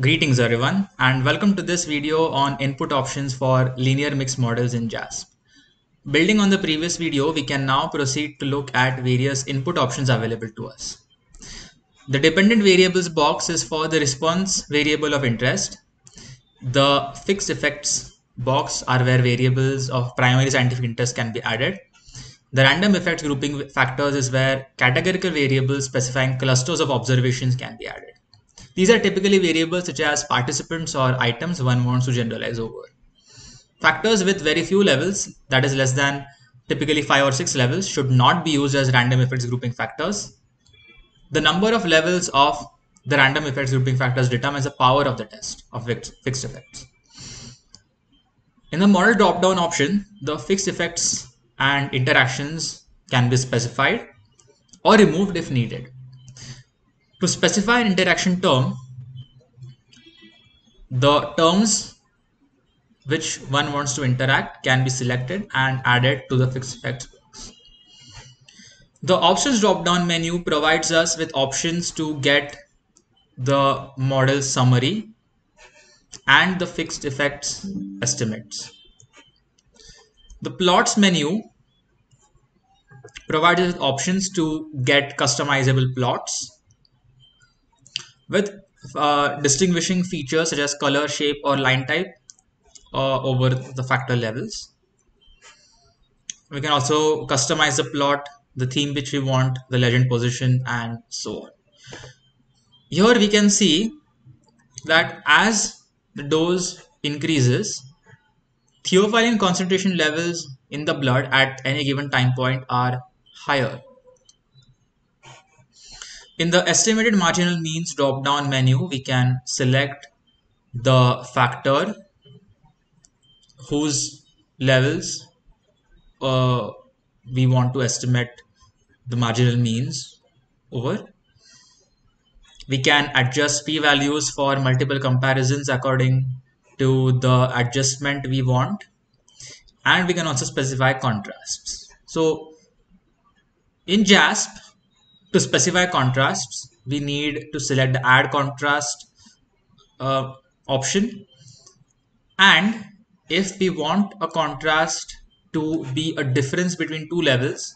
Greetings everyone, and welcome to this video on input options for linear mixed models in JASP. Building on the previous video, we can now proceed to look at various input options available to us. The dependent variables box is for the response variable of interest. The fixed effects box are where variables of primary scientific interest can be added. The random effects grouping factors is where categorical variables specifying clusters of observations can be added. These are typically variables such as participants or items one wants to generalize over. Factors with very few levels, that is less than typically 5 or 6 levels, should not be used as random effects grouping factors. The number of levels of the random effects grouping factors determines the power of the test of fixed effects. In the model drop-down option, the fixed effects and interactions can be specified or removed if needed. To specify an interaction term, the terms which one wants to interact can be selected and added to the fixed effects box. The options drop-down menu provides us with options to get the model summary and the fixed effects estimates. The plots menu provides us with options to get customizable plots with distinguishing features such as color, shape, or line type over the factor levels. We can also customize the plot, the theme which we want, the legend position, and so on. Here we can see that as the dose increases, theophylline concentration levels in the blood at any given time point are higher. In the estimated marginal means drop-down menu, we can select the factor whose levels we want to estimate the marginal means over. We can adjust p-values for multiple comparisons according to the adjustment we want, and we can also specify contrasts. So in JASP, to specify contrasts, we need to select the add contrast option, and if we want a contrast to be a difference between two levels,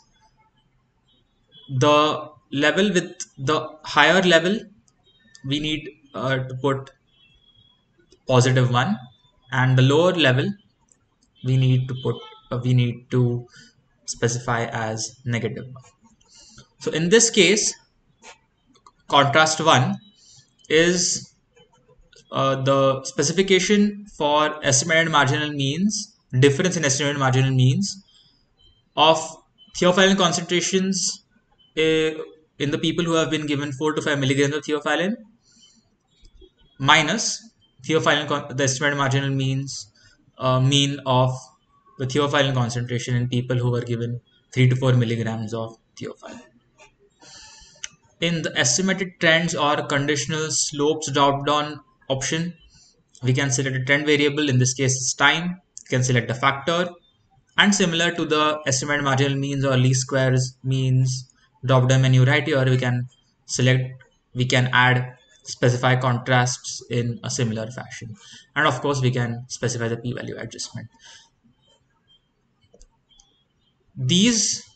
the level with the higher level we need to put positive 1, and the lower level we need to put specify as negative 1. So in this case, contrast 1 is the specification for estimated marginal means, difference in estimated marginal means of theophylline concentrations in the people who have been given 4 to 5 milligrams of theophylline minus the estimated marginal means mean of the theophylline concentration in people who were given 3 to 4 milligrams of theophylline. In the estimated trends or conditional slopes drop-down option, we can select a trend variable, in this case it's time. You can select a factor, and similar to the estimated marginal means or least squares means drop-down menu right here, we can add, specify contrasts in a similar fashion, and of course we can specify the p-value adjustment. These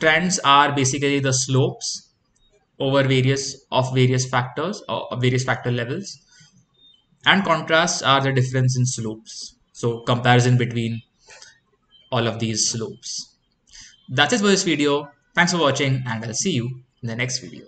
trends are basically the slopes over various factors or various factor levels, and contrasts are the difference in slopes, so comparison between all of these slopes. That's it for this video. Thanks for watching, and I'll see you in the next video.